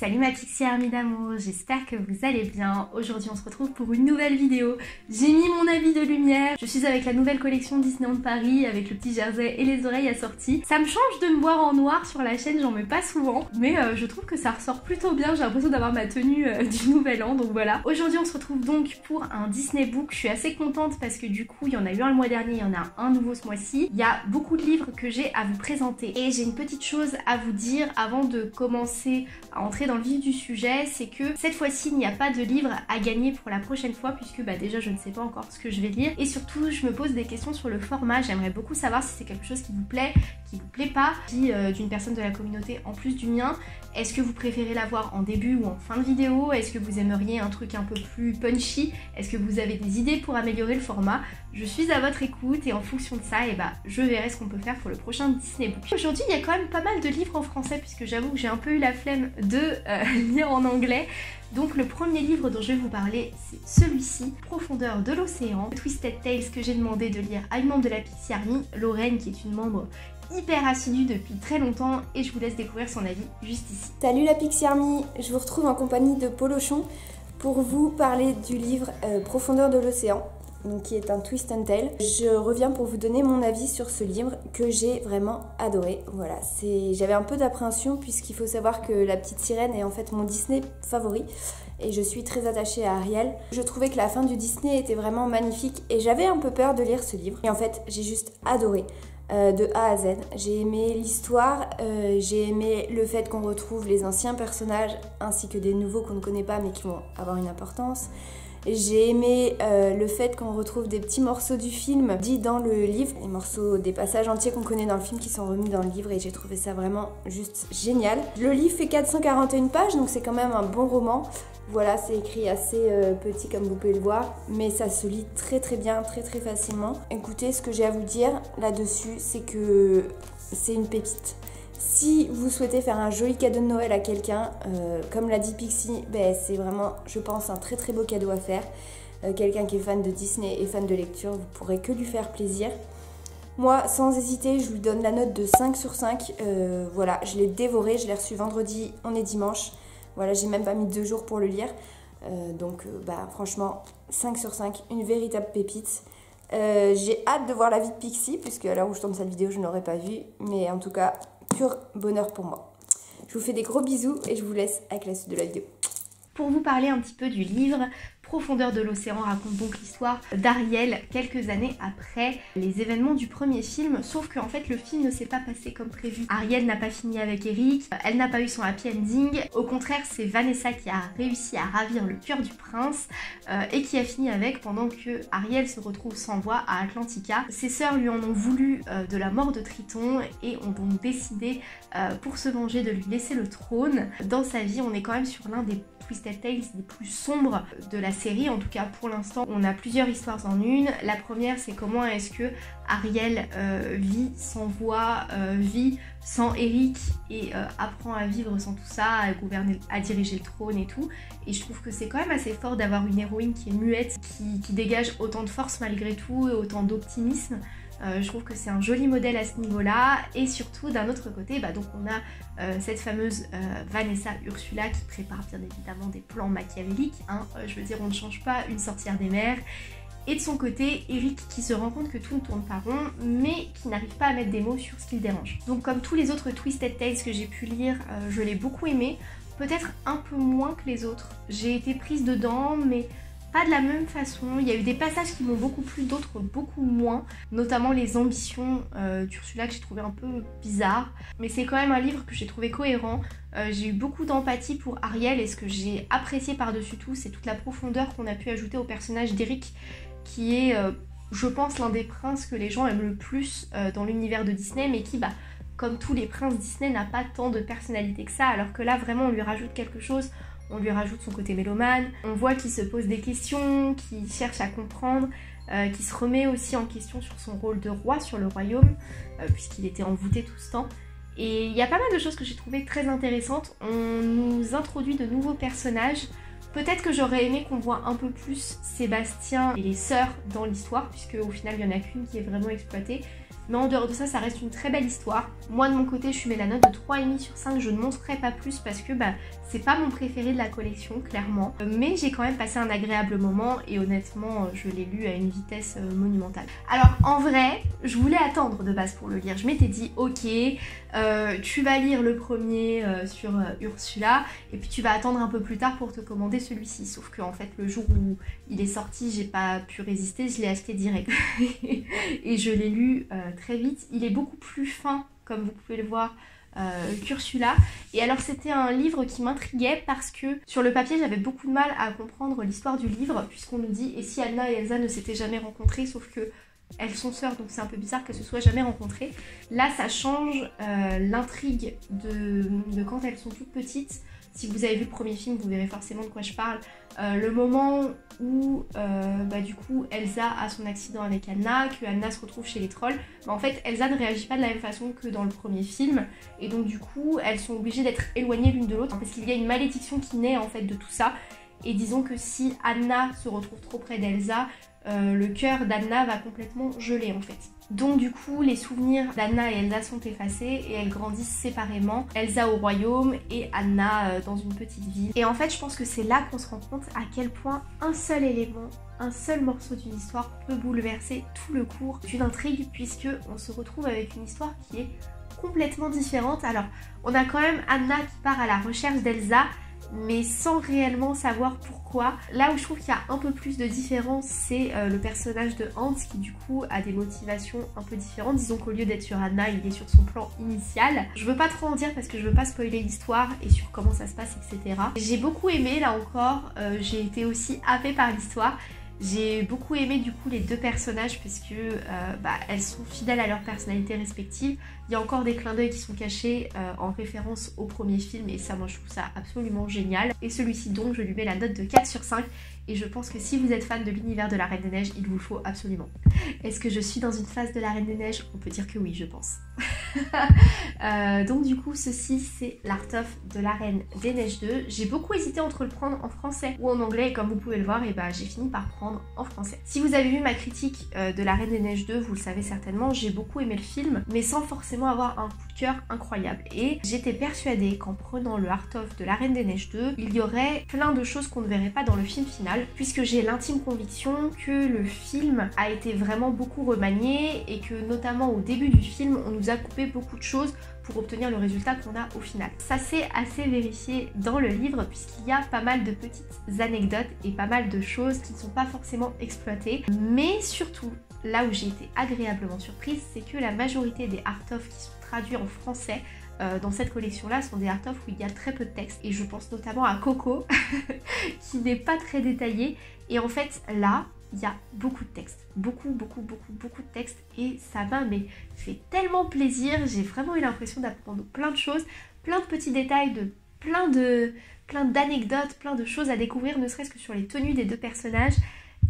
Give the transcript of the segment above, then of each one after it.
Salut ma Pixie Army d'amour, j'espère que vous allez bien. Aujourd'hui on se retrouve pour une nouvelle vidéo. J'ai mis mon habit de lumière, je suis avec la nouvelle collection Disneyland Paris avec le petit jersey et les oreilles assorties. Ça me change de me voir en noir sur la chaîne, j'en mets pas souvent, mais je trouve que ça ressort plutôt bien, j'ai l'impression d'avoir ma tenue du nouvel an, donc voilà. Aujourd'hui on se retrouve donc pour un Disney Book, je suis assez contente parce que du coup il y en a eu un le mois dernier, il y en a un nouveau ce mois-ci. Il y a beaucoup de livres que j'ai à vous présenter et j'ai une petite chose à vous dire avant de commencer à entrer dans le vif du sujet, c'est que cette fois-ci il n'y a pas de livre à gagner pour la prochaine fois puisque déjà je ne sais pas encore ce que je vais lire et surtout je me pose des questions sur le format, j'aimerais beaucoup savoir si c'est quelque chose qui vous plaît, qui vous plaît pas, si d'une personne de la communauté en plus du mien, est-ce que vous préférez l'avoir en début ou en fin de vidéo, est-ce que vous aimeriez un truc un peu plus punchy, est-ce que vous avez des idées pour améliorer le format, je suis à votre écoute et en fonction de ça et je verrai ce qu'on peut faire pour le prochain Disney Book. Aujourd'hui il y a quand même pas mal de livres en français puisque j'avoue que j'ai un peu eu la flemme de lire en anglais. Donc le premier livre dont je vais vous parler, c'est celui-ci, Profondeur de l'océan, Twisted Tales, que j'ai demandé de lire à une membre de la Pixie Army, Lorraine, qui est une membre hyper assidue depuis très longtemps, et je vous laisse découvrir son avis juste ici. Salut la Pixie Army, je vous retrouve en compagnie de Polochon pour vous parler du livre Profondeur de l'océan, qui est un Twist and Tale. Je reviens pour vous donner mon avis sur ce livre que j'ai vraiment adoré. Voilà, j'avais un peu d'appréhension puisqu'il faut savoir que La Petite Sirène est en fait mon Disney favori et je suis très attachée à Ariel. Je trouvais que la fin du Disney était vraiment magnifique et j'avais un peu peur de lire ce livre. Et en fait, j'ai juste adoré de A à Z. J'ai aimé l'histoire, j'ai aimé le fait qu'on retrouve les anciens personnages ainsi que des nouveaux qu'on ne connaît pas mais qui vont avoir une importance. J'ai aimé le fait qu'on retrouve des petits morceaux du film dit dans le livre, les morceaux des passages entiers qu'on connaît dans le film qui sont remis dans le livre et j'ai trouvé ça vraiment juste génial. Le livre fait 441 pages donc c'est quand même un bon roman. Voilà, c'est écrit assez petit comme vous pouvez le voir, mais ça se lit très très bien, très très facilement. Écoutez, ce que j'ai à vous dire là-dessus, c'est que c'est une pépite. Si vous souhaitez faire un joli cadeau de Noël à quelqu'un, comme l'a dit Pixie, c'est vraiment, je pense, un très très beau cadeau à faire. Quelqu'un qui est fan de Disney et fan de lecture, vous pourrez que lui faire plaisir. Moi, sans hésiter, je lui donne la note de 5/5. Voilà, je l'ai dévoré, je l'ai reçu vendredi, on est dimanche. Voilà, j'ai même pas mis 2 jours pour le lire. Franchement, 5/5, une véritable pépite. J'ai hâte de voir la vie de Pixie, puisque à l'heure où je tourne cette vidéo, je ne l'aurais pas vue. Mais en tout cas, pur bonheur pour moi. Je vous fais des gros bisous et je vous laisse avec la suite de la vidéo. Pour vous parler un petit peu du livre, Profondeur de l'océan raconte donc l'histoire d'Ariel quelques années après les événements du premier film, sauf qu'en fait le film ne s'est pas passé comme prévu. Ariel n'a pas fini avec Eric, elle n'a pas eu son happy ending, au contraire c'est Vanessa qui a réussi à ravir le cœur du prince et qui a fini avec pendant que Ariel se retrouve sans voix à Atlantica. Ses sœurs lui en ont voulu de la mort de Triton et ont donc décidé pour se venger de lui laisser le trône. Dans sa vie on est quand même sur l'un des Twisted Tales les plus sombres de la série, en tout cas pour l'instant. On a plusieurs histoires en une. La première, c'est comment est-ce que Ariel vit sans voix, vit sans Eric et apprend à vivre sans tout ça, à gouverner, à diriger le trône et tout. Et je trouve que c'est quand même assez fort d'avoir une héroïne qui est muette, qui dégage autant de force malgré tout et autant d'optimisme. Je trouve que c'est un joli modèle à ce niveau-là. Et surtout, d'un autre côté, donc on a cette fameuse Vanessa Ursula qui prépare bien évidemment des plans machiavéliques. Je veux dire, on ne change pas une sorcière des mers. Et de son côté, Eric qui se rend compte que tout ne tourne pas rond, mais qui n'arrive pas à mettre des mots sur ce qui le dérange. Donc comme tous les autres Twisted Tales que j'ai pu lire, je l'ai beaucoup aimé. Peut-être un peu moins que les autres. J'ai été prise dedans, mais pas de la même façon. Il y a eu des passages qui m'ont beaucoup plu, d'autres beaucoup moins, notamment les ambitions d'Ursula que j'ai trouvé un peu bizarre, mais c'est quand même un livre que j'ai trouvé cohérent. J'ai eu beaucoup d'empathie pour Ariel et ce que j'ai apprécié par-dessus tout, c'est toute la profondeur qu'on a pu ajouter au personnage d'Eric, qui est, je pense, l'un des princes que les gens aiment le plus dans l'univers de Disney, mais qui, comme tous les princes Disney, n'a pas tant de personnalité que ça, alors que là, vraiment, on lui rajoute quelque chose. On lui rajoute son côté mélomane, on voit qu'il se pose des questions, qu'il cherche à comprendre, qu'il se remet aussi en question sur son rôle de roi, sur le royaume, puisqu'il était envoûté tout ce temps. Et il y a pas mal de choses que j'ai trouvées très intéressantes. On nous introduit de nouveaux personnages. Peut-être que j'aurais aimé qu'on voit un peu plus Sébastien et les sœurs dans l'histoire, puisque au final il n'y en a qu'une qui est vraiment exploitée. Mais en dehors de ça, ça reste une très belle histoire. Moi de mon côté, je mets la note de 3,5 sur 5. Je ne montrerai pas plus parce que c'est pas mon préféré de la collection, clairement. Mais j'ai quand même passé un agréable moment et honnêtement, je l'ai lu à une vitesse monumentale. Alors en vrai, je voulais attendre de base pour le lire. Je m'étais dit, ok, tu vas lire le premier sur Ursula et puis tu vas attendre un peu plus tard pour te commander celui-ci. Sauf qu'en fait, le jour où il est sorti, j'ai pas pu résister, je l'ai acheté direct. Et je l'ai lu très vite. Il est beaucoup plus fin, comme vous pouvez le voir, qu'Ursula. Et alors c'était un livre qui m'intriguait parce que sur le papier j'avais beaucoup de mal à comprendre l'histoire du livre, puisqu'on nous dit et si Anna et Elsa ne s'étaient jamais rencontrées, sauf que elles sont sœurs, donc c'est un peu bizarre qu'elles se soient jamais rencontrées. Là ça change l'intrigue de quand elles sont toutes petites. Si vous avez vu le premier film, vous verrez forcément de quoi je parle. Le moment où du coup Elsa a son accident avec Anna, que Anna se retrouve chez les trolls, en fait Elsa ne réagit pas de la même façon que dans le premier film. Et donc du coup elles sont obligées d'être éloignées l'une de l'autre parce qu'il y a une malédiction qui naît en fait de tout ça. Et disons que si Anna se retrouve trop près d'Elsa, le cœur d'Anna va complètement geler en fait. Donc du coup les souvenirs d'Anna et Elsa sont effacés et elles grandissent séparément. Elsa au royaume et Anna dans une petite ville. Et en fait je pense que c'est là qu'on se rend compte à quel point un seul élément, un seul morceau d'une histoire peut bouleverser tout le cours d'une intrigue, puisque on se retrouve avec une histoire qui est complètement différente. Alors on a quand même Anna qui part à la recherche d'Elsa, mais sans réellement savoir pourquoi. Là où je trouve qu'il y a un peu plus de différence, c'est le personnage de Hans qui du coup a des motivations un peu différentes. Disons qu'au lieu d'être sur Anna, il est sur son plan initial. Je veux pas trop en dire parce que je veux pas spoiler l'histoire et sur comment ça se passe, etc. J'ai beaucoup aimé, là encore, j'ai été aussi happée par l'histoire. J'ai beaucoup aimé du coup les deux personnages parce que elles sont fidèles à leurs personnalités respectives. Il y a encore des clins d'œil qui sont cachés en référence au premier film et ça, moi je trouve ça absolument génial. Et celui-ci donc, je lui mets la note de 4 sur 5 et je pense que si vous êtes fan de l'univers de la Reine des Neiges, il vous le faut absolument. Est-ce que je suis dans une phase de la Reine des Neiges? On peut dire que oui, je pense. Donc du coup, ceci c'est l'Art of de la Reine des Neiges 2. J'ai beaucoup hésité entre le prendre en français ou en anglais et comme vous pouvez le voir, j'ai fini par prendre en français. Si vous avez vu ma critique de la Reine des Neiges 2, vous le savez certainement, j'ai beaucoup aimé le film, mais sans forcément avoir un coup de cœur incroyable. Et j'étais persuadée qu'en prenant le Art of de la Reine des Neiges 2, il y aurait plein de choses qu'on ne verrait pas dans le film final, puisque j'ai l'intime conviction que le film a été vraiment beaucoup remanié et que notamment au début du film, on nous a coupé beaucoup de choses pour obtenir le résultat qu'on a au final. Ça c'est assez vérifié dans le livre puisqu'il y a pas mal de petites anecdotes et pas mal de choses qui ne sont pas forcément exploitées. Mais surtout, là où j'ai été agréablement surprise, c'est que la majorité des art-of qui sont traduits en français dans cette collection-là sont des art-of où il y a très peu de texte. Et je pense notamment à Coco qui n'est pas très détaillé. Et en fait là, il y a beaucoup de textes, beaucoup de textes et ça m'a fait tellement plaisir. J'ai vraiment eu l'impression d'apprendre plein de choses, plein de petits détails, plein d'anecdotes, plein de choses à découvrir, ne serait-ce que sur les tenues des deux personnages.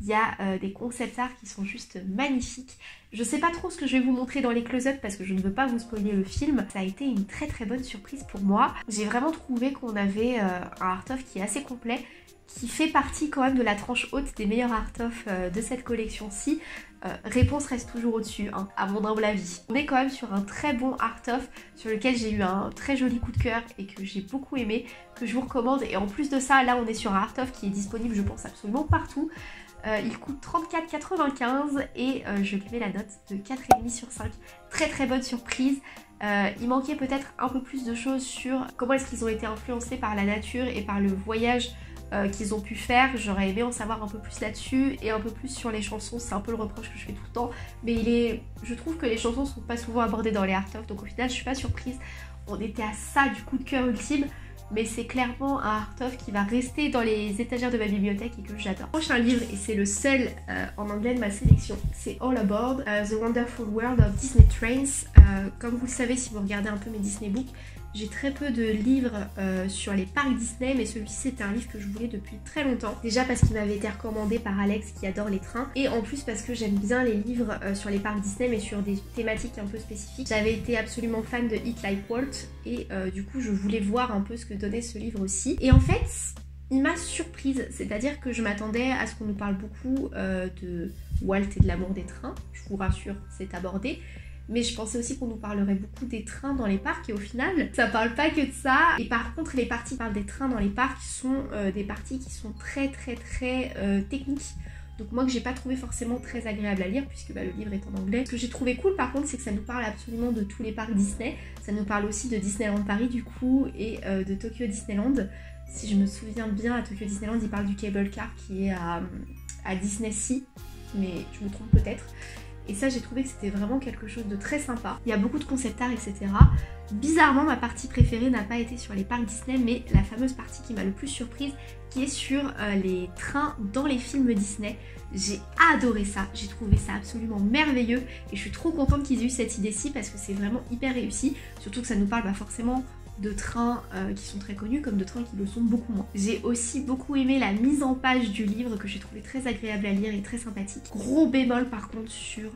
Il y a des concept art qui sont juste magnifiques. Je sais pas trop ce que je vais vous montrer dans les close-up parce que je ne veux pas vous spoiler le film. Ça a été une très très bonne surprise pour moi. J'ai vraiment trouvé qu'on avait un art-of qui est assez complet, qui fait partie quand même de la tranche haute des meilleurs art-of de cette collection-ci. Réponse reste toujours au-dessus, hein, à mon humble avis. On est quand même sur un très bon art-of sur lequel j'ai eu un très joli coup de cœur et que j'ai beaucoup aimé, que je vous recommande. Et en plus de ça, là on est sur un art-of qui est disponible je pense absolument partout. Il coûte 34,95 € et je lui mets la note de 4,5 sur 5. Très très bonne surprise. Il manquait peut-être un peu plus de choses sur comment est-ce qu'ils ont été influencés par la nature et par le voyage qu'ils ont pu faire. J'aurais aimé en savoir un peu plus là-dessus et un peu plus sur les chansons. C'est un peu le reproche que je fais tout le temps, mais je trouve que les chansons sont pas souvent abordées dans les art-of, donc au final je suis pas surprise. On était à ça du coup de cœur ultime, mais c'est clairement un art-of qui va rester dans les étagères de ma bibliothèque et que j'adore. Prochain livre, et c'est le seul en anglais de ma sélection, c'est All Aboard, The Wonderful World of Disney Trains. Comme vous le savez si vous regardez un peu mes Disney Books, j'ai très peu de livres sur les parcs Disney, mais celui-ci c'était un livre que je voulais depuis très longtemps. Déjà parce qu'il m'avait été recommandé par Alex qui adore les trains, et en plus parce que j'aime bien les livres sur les parcs Disney mais sur des thématiques un peu spécifiques. J'avais été absolument fan de Hit Like Walt et du coup je voulais voir un peu ce que donnait ce livre aussi. Et en fait, il m'a surprise, c'est-à-dire que je m'attendais à ce qu'on nous parle beaucoup de Walt et de l'amour des trains. Je vous rassure, c'est abordé. mais je pensais aussi qu'on nous parlerait beaucoup des trains dans les parcs et au final ça parle pas que de ça. Et par contre les parties qui parlent des trains dans les parcs sont des parties qui sont très techniques. Donc moi que j'ai pas trouvé forcément très agréable à lire puisque bah, le livre est en anglais. Ce que j'ai trouvé cool par contre c'est que ça nous parle absolument de tous les parcs Disney. Ça nous parle aussi de Disneyland Paris du coup et de Tokyo Disneyland. Si je me souviens bien à Tokyo Disneyland ils parlent du cable car qui est à Disney Sea. Mais je me trompe peut-être. Et ça j'ai trouvé que c'était vraiment quelque chose de très sympa. Il y a beaucoup de concept art etc. Bizarrement ma partie préférée n'a pas été sur les parcs Disney mais la fameuse partie qui m'a le plus surprise qui est sur les trains dans les films Disney. J'ai adoré ça, j'ai trouvé ça absolument merveilleux et je suis trop contente qu'ils aient eu cette idée-ci parce que c'est vraiment hyper réussi, surtout que ça nous parle bah, forcément de trains qui sont très connus comme de trains qui le sont beaucoup moins. J'ai aussi beaucoup aimé la mise en page du livre que j'ai trouvé très agréable à lire et très sympathique. Gros bémol par contre sur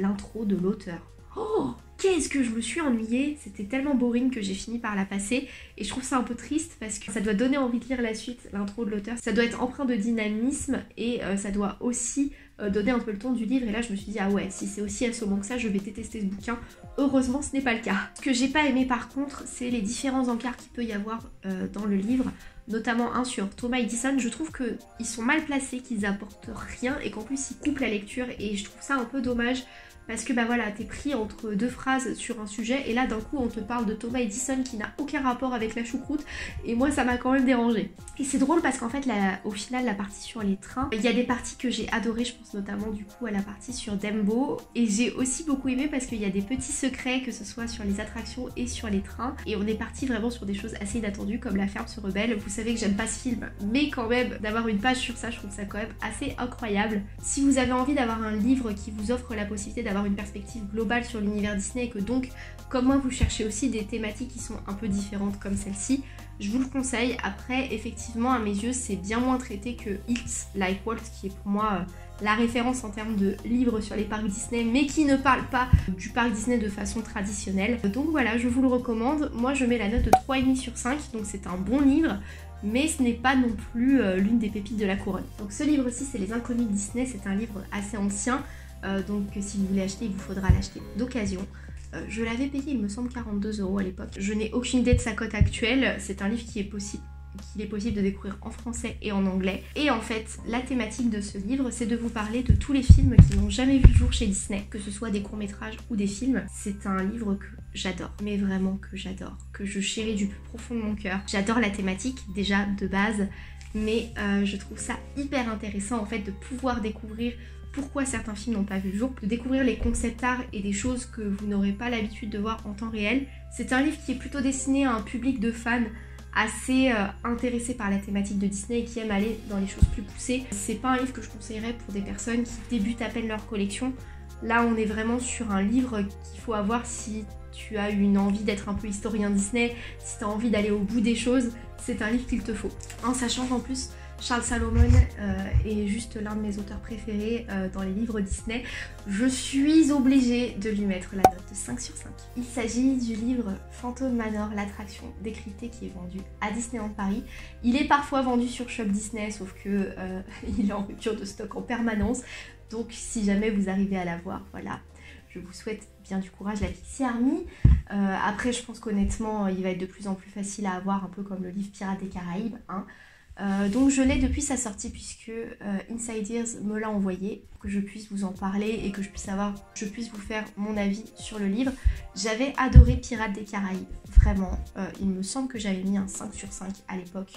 l'intro de l'auteur. Oh, qu'est-ce que je me suis ennuyée, c'était tellement boring que j'ai fini par la passer et je trouve ça un peu triste parce que ça doit donner envie de lire la suite, l'intro de l'auteur, ça doit être empreint de dynamisme et ça doit aussi donner un peu le ton du livre et là je me suis dit ah ouais si c'est aussi assommant que ça je vais détester ce bouquin, heureusement ce n'est pas le cas. Ce que j'ai pas aimé par contre c'est les différents encarts qu'il peut y avoir dans le livre, notamment un sur Thomas Edison, je trouve qu'ils sont mal placés, qu'ils apportent rien et qu'en plus ils coupent la lecture et je trouve ça un peu dommage. Parce que bah voilà, t'es pris entre deux phrases sur un sujet et là d'un coup on te parle de Thomas Edison qui n'a aucun rapport avec la choucroute et moi ça m'a quand même dérangé. Et c'est drôle parce qu'en fait là, au final la partie sur les trains, il y a des parties que j'ai adorées, je pense notamment du coup à la partie sur Dumbo et j'ai aussi beaucoup aimé parce qu'il y a des petits secrets que ce soit sur les attractions et sur les trains et on est parti vraiment sur des choses assez inattendues comme La Ferme se rebelle, vous savez que j'aime pas ce film mais quand même d'avoir une page sur ça je trouve ça quand même assez incroyable. Si vous avez envie d'avoir un livre qui vous offre la possibilité d'avoir une perspective globale sur l'univers Disney et que donc comme moi vous cherchez aussi des thématiques qui sont un peu différentes comme celle-ci, je vous le conseille. Après effectivement à mes yeux c'est bien moins traité que Hit Like Walt qui est pour moi la référence en termes de livres sur les parcs Disney mais qui ne parle pas du parc Disney de façon traditionnelle. Donc voilà je vous le recommande, moi je mets la note de 3,5 sur 5 donc c'est un bon livre. Mais ce n'est pas non plus l'une des pépites de la couronne. Donc ce livre-ci c'est Les Inconnus de Disney, c'est un livre assez ancien, donc si vous voulez acheter il vous faudra l'acheter d'occasion. Je l'avais payé il me semble 42 € à l'époque, je n'ai aucune idée de sa cote actuelle, c'est un livre qu'il est possible de découvrir en français et en anglais. Et en fait, la thématique de ce livre, c'est de vous parler de tous les films qui n'ont jamais vu le jour chez Disney, que ce soit des courts-métrages ou des films. C'est un livre que j'adore, mais vraiment que j'adore, que je chéris du plus profond de mon cœur. J'adore la thématique, déjà de base, mais je trouve ça hyper intéressant en fait de pouvoir découvrir pourquoi certains films n'ont pas vu le jour, de découvrir les concept art et des choses que vous n'aurez pas l'habitude de voir en temps réel. C'est un livre qui est plutôt destiné à un public de fans assez intéressé par la thématique de Disney et qui aime aller dans les choses plus poussées. C'est pas un livre que je conseillerais pour des personnes qui débutent à peine leur collection. Là on est vraiment sur un livre qu'il faut avoir si tu as une envie d'être un peu historien Disney, si tu as envie d'aller au bout des choses, c'est un livre qu'il te faut. En sachant qu'en plus Charles Salomon est juste l'un de mes auteurs préférés dans les livres Disney, je suis obligée de lui mettre la note de 5 sur 5. Il s'agit du livre Phantom Manor, l'attraction décryptée qui est vendue à Disneyland Paris. Il est parfois vendu sur Shop Disney, sauf que il est en rupture de stock en permanence. Donc si jamais vous arrivez à l'avoir, voilà, je vous souhaite bien du courage la Pixie Army. Après je pense qu'honnêtement il va être de plus en plus facile à avoir, un peu comme le livre Pirates des Caraïbes, hein. Donc je l'ai depuis sa sortie puisque Insiders me l'a envoyé pour que je puisse vous en parler et que je puisse vous faire mon avis sur le livre. J'avais adoré Pirates des Caraïbes, vraiment, il me semble que j'avais mis un 5 sur 5 à l'époque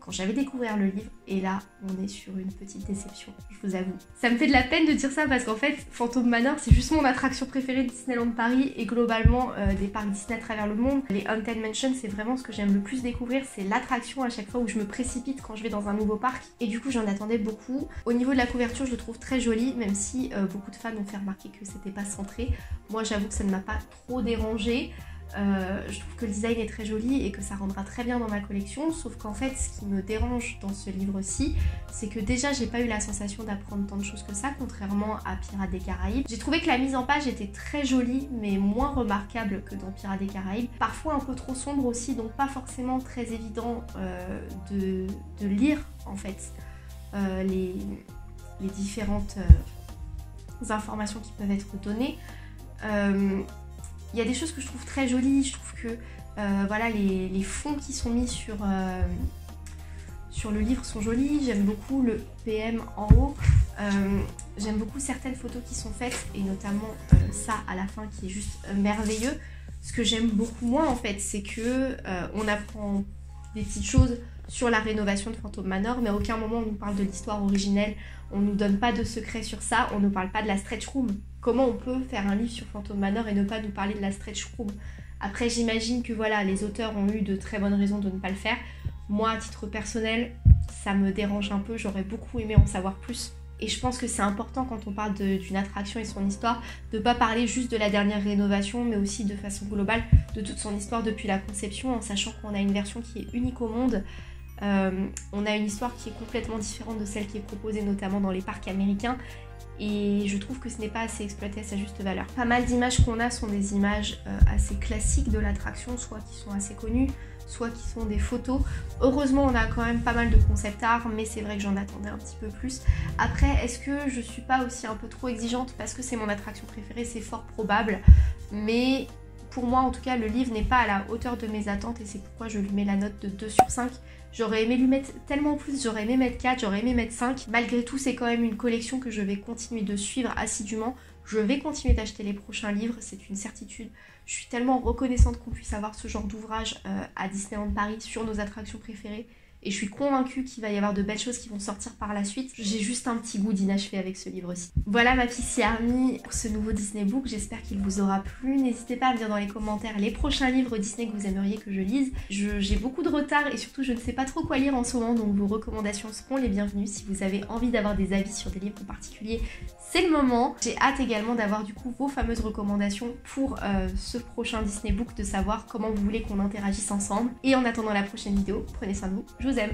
quand j'avais découvert le livre et là on est sur une petite déception, je vous avoue. Ça me fait de la peine de dire ça parce qu'en fait Phantom Manor c'est juste mon attraction préférée de Disneyland Paris et globalement des parcs Disney à travers le monde. Les Haunted Mansion c'est vraiment ce que j'aime le plus découvrir, c'est l'attraction à chaque fois où je me précipite quand je vais dans un nouveau parc et du coup j'en attendais beaucoup. Au niveau de la couverture je le trouve très jolie même si beaucoup de fans ont fait remarquer que c'était pas centré. Moi j'avoue que ça ne m'a pas trop dérangée. Je trouve que le design est très joli et que ça rendra très bien dans ma collection, sauf qu'en fait ce qui me dérange dans ce livre-ci c'est que déjà j'ai pas eu la sensation d'apprendre tant de choses que ça, contrairement à Pirates des Caraïbes. J'ai trouvé que la mise en page était très jolie mais moins remarquable que dans Pirates des Caraïbes, parfois un peu trop sombre aussi, donc pas forcément très évident de lire en fait les différentes informations qui peuvent être données. Il y a des choses que je trouve très jolies, je trouve que voilà, les fonds qui sont mis sur, sur le livre sont jolis, j'aime beaucoup le PM en haut, j'aime beaucoup certaines photos qui sont faites et notamment ça à la fin qui est juste merveilleux. Ce que j'aime beaucoup moins en fait, c'est que on apprend des petites choses sur la rénovation de Phantom Manor, mais à aucun moment on nous parle de l'histoire originelle, on ne nous donne pas de secret sur ça, on ne parle pas de la stretch room. Comment on peut faire un livre sur Phantom Manor et ne pas nous parler de la stretch room? Après j'imagine que voilà, les auteurs ont eu de très bonnes raisons de ne pas le faire. Moi à titre personnel, ça me dérange un peu, j'aurais beaucoup aimé en savoir plus. Et je pense que c'est important quand on parle d'une attraction et son histoire de ne pas parler juste de la dernière rénovation mais aussi de façon globale de toute son histoire depuis la conception, en sachant qu'on a une version qui est unique au monde, on a une histoire qui est complètement différente de celle qui est proposée notamment dans les parcs américains et je trouve que ce n'est pas assez exploité à sa juste valeur. Pas mal d'images qu'on a sont des images assez classiques de l'attraction, soit qui sont assez connues, soit qui sont des photos. Heureusement on a quand même pas mal de concept art, mais c'est vrai que j'en attendais un petit peu plus. Après, est-ce que je suis pas aussi un peu trop exigeante parce que c'est mon attraction préférée? C'est fort probable, mais pour moi en tout cas le livre n'est pas à la hauteur de mes attentes et c'est pourquoi je lui mets la note de 2/5. J'aurais aimé lui mettre tellement plus, j'aurais aimé mettre 4, j'aurais aimé mettre 5. Malgré tout c'est quand même une collection que je vais continuer de suivre assidûment. Je vais continuer d'acheter les prochains livres, c'est une certitude. Je suis tellement reconnaissante qu'on puisse avoir ce genre d'ouvrage à Disneyland Paris sur nos attractions préférées. Et je suis convaincue qu'il va y avoir de belles choses qui vont sortir par la suite. J'ai juste un petit goût d'inachevé avec ce livre-ci. Voilà ma Pixie Army pour ce nouveau Disney Book. J'espère qu'il vous aura plu. N'hésitez pas à me dire dans les commentaires les prochains livres Disney que vous aimeriez que je lise. J'ai beaucoup de retard et surtout je ne sais pas trop quoi lire en ce moment. Donc vos recommandations seront les bienvenues. Si vous avez envie d'avoir des avis sur des livres en particulier, c'est le moment. J'ai hâte également d'avoir du coup vos fameuses recommandations pour ce prochain Disney Book, de savoir comment vous voulez qu'on interagisse ensemble. Et en attendant la prochaine vidéo, prenez soin de vous. Je vous aime.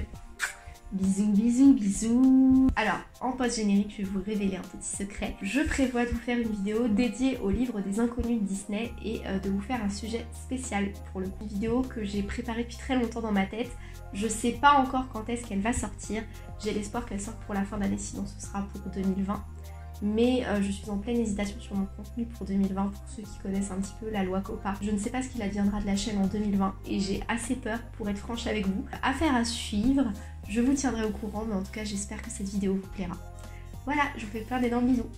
Bisous, bisous, bisous. Alors, en post-générique, je vais vous révéler un petit secret. Je prévois de vous faire une vidéo dédiée au livre des Inconnus de Disney et de vous faire un sujet spécial pour le coup. Une vidéo que j'ai préparée depuis très longtemps dans ma tête. Je sais pas encore quand est-ce qu'elle va sortir. J'ai l'espoir qu'elle sorte pour la fin d'année, sinon ce sera pour 2020. Mais je suis en pleine hésitation sur mon contenu pour 2020, pour ceux qui connaissent un petit peu la loi COPPA. Je ne sais pas ce qu'il adviendra de la chaîne en 2020 et j'ai assez peur pour être franche avec vous. Affaire à suivre, je vous tiendrai au courant, mais en tout cas j'espère que cette vidéo vous plaira. Voilà, je vous fais plein d'énormes bisous.